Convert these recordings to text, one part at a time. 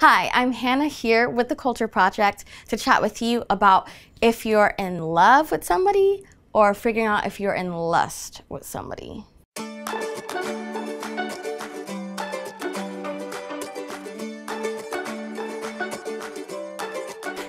Hi, I'm Hannah here with The Culture Project to chat with you about if you're in love with somebody or figuring out if you're in lust with somebody.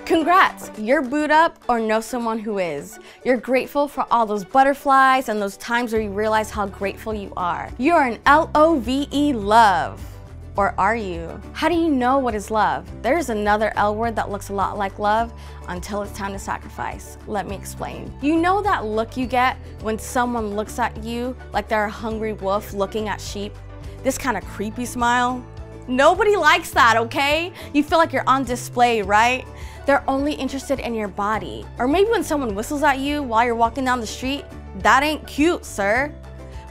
Congrats, you're booed up or know someone who is. You're grateful for all those butterflies and those times where you realize how grateful you are. You're in L-O-V-E love. Or are you? How do you know what is love? There's another L word that looks a lot like love until it's time to sacrifice. Let me explain. You know that look you get when someone looks at you like they're a hungry wolf looking at sheep? This kind of creepy smile? Nobody likes that, okay? You feel like you're on display, right? They're only interested in your body. Or maybe when someone whistles at you while you're walking down the street, that ain't cute, sir.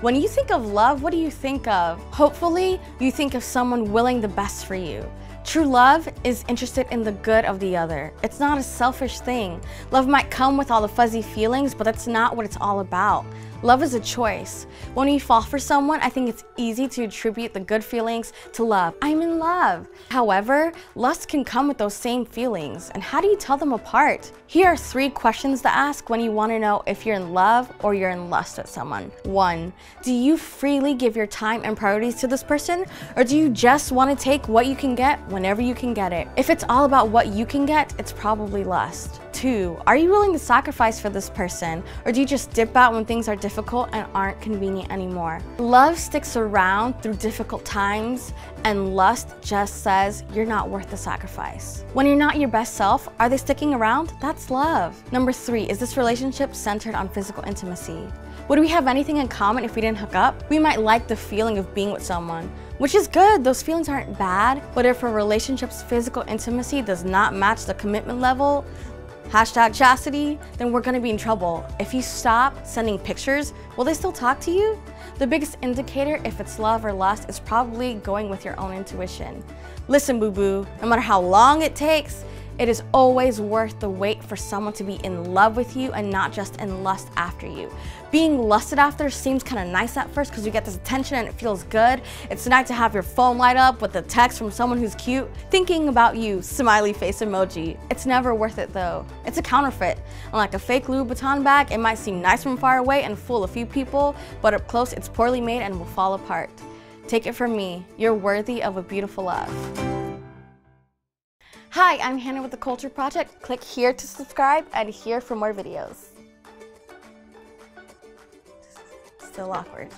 When you think of love, what do you think of? Hopefully, you think of someone willing the best for you. True love is interested in the good of the other. It's not a selfish thing. Love might come with all the fuzzy feelings, but that's not what it's all about. Love is a choice. When we fall for someone, I think it's easy to attribute the good feelings to love. I'm in love. However, lust can come with those same feelings. And how do you tell them apart? Here are three questions to ask when you want to know if you're in love or you're in lust with someone. 1. Do you freely give your time and priorities to this person? Or do you just want to take what you can get whenever you can get it? If it's all about what you can get, it's probably lust. 2. Are you willing to sacrifice for this person? Or do you just dip out when things are difficult and aren't convenient anymore? Love sticks around through difficult times, and lust just says you're not worth the sacrifice. When you're not your best self, are they sticking around? That's love. 3, is this relationship centered on physical intimacy? Would we have anything in common if we didn't hook up? We might like the feeling of being with someone, which is good, those feelings aren't bad, but if a relationship's physical intimacy does not match the commitment level, #chastity, then we're gonna be in trouble. If you stop sending pictures, will they still talk to you? The biggest indicator if it's love or lust is probably going with your own intuition. Listen, boo-boo, no matter how long it takes, it is always worth the wait for someone to be in love with you and not just in lust after you. Being lusted after seems kind of nice at first because you get this attention and it feels good. It's nice to have your phone light up with a text from someone who's cute, thinking about you, smiley face emoji. It's never worth it though. It's a counterfeit. Unlike a fake Louis Vuitton bag, it might seem nice from far away and fool a few people, but up close it's poorly made and will fall apart. Take it from me, you're worthy of a beautiful love. Hi, I'm Hannah with The Culture Project. Click here to subscribe and here for more videos. Still awkward.